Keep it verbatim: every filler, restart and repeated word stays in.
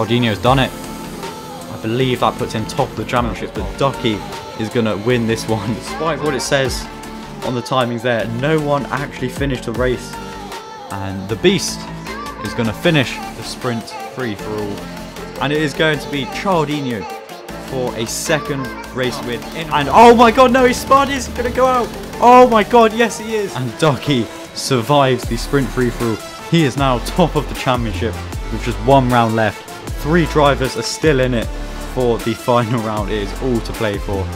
Cialdino's done it. I believe that puts him top of the championship, but Ducky is going to win this one. Despite what it says on the timings there, no one actually finished the race. And the Beast is going to finish the sprint free for all. And it is going to be Cialdino for a second race win. And oh my god, no, his spud is going to go out. Oh my god, yes he is. And Ducky survives the sprint free-for-all. He is now top of the championship with just one round left. Three drivers are still in it for the final round. It is all to play for.